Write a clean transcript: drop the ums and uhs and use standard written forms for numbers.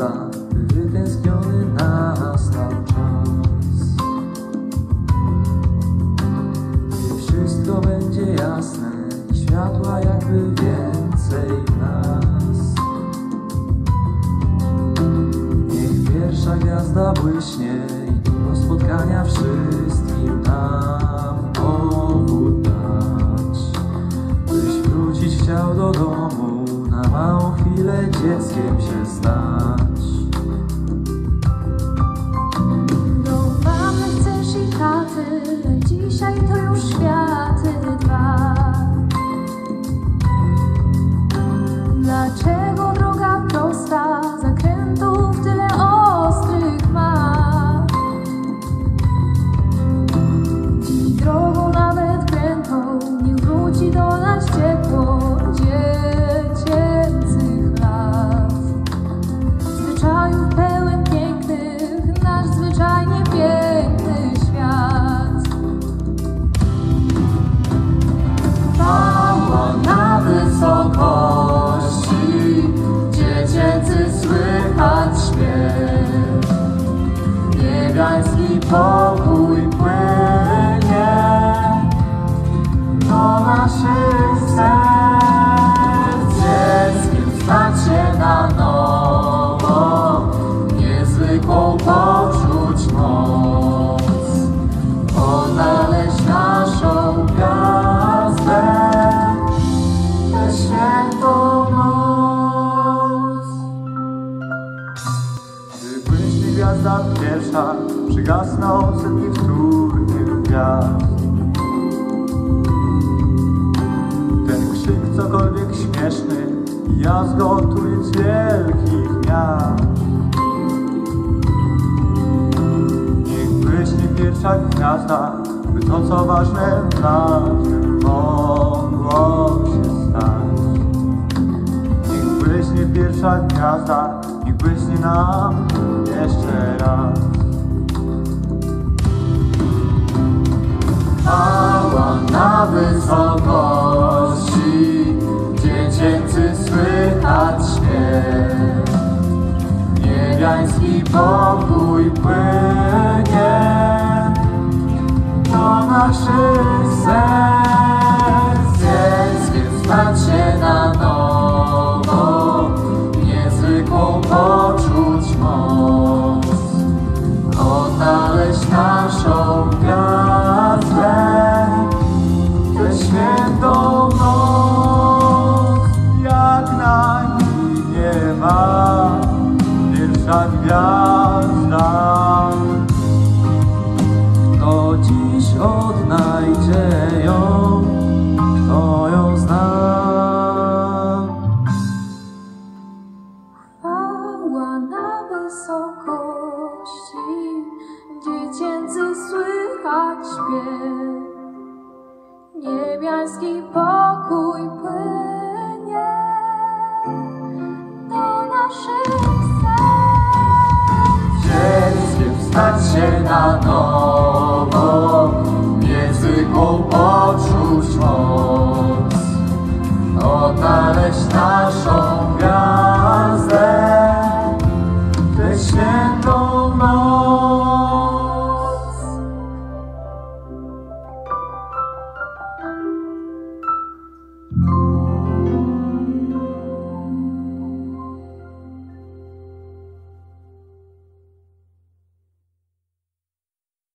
gwiazda, wytęskniony nastał czas. Gdy wszystko będzie jasne i światła jakby więcej w nas. Niech pierwsza gwiazda błyśnie i do spotkania wszystkim nam powód dać, byś wrócić chciał do domu, na małą chwilę dzieckiem się stać. Do mamy chcesz i taty, dzisiaj to już światy dwa. Dlaczego droga prosta, zakrętów tyle ostrych ma? I drogą nawet krętą, nie wróci do nas ciepło dziecięcych lat. Zwyczajów pełen pięknych, nasz zwyczajnie piękny świat. Pała na wysokości, dziecięcy słychać śpiew, niebiański pokój płynie do naszych serc. Na nowo niezwykłą poczuć moc, odnaleźć naszą gwiazdę tę świętą noc. Gdy błyśnie gwiazda pierwsza, przygasną setki wtórnych gwiazd. Ten krzyk cokolwiek śmieszny, jazgo tu z wielkich miast. Niech błyśnie pierwsza gwiazda, by to, co ważne dla mnie, mogło się stać. Niech błyśnie pierwsza gwiazda, niech błyśnie nam jeszcze raz. Pała na wysokości, dziecięcy słychać śpiew, niebiański pokój płynie do naszych serc. Dzieckiem stać się na nowo, niezwykłą poczuć moc, odnaleźć naszą gwiazdę, tę świętą noc. Pierwsza gwiazda, kto dziś odnajdzie ją, kto ją zna. Chwała na wysokości, dziecięcy słychać śpiew, niebiański pokój płynie do naszych serc. Dzieckiem stać się na noc.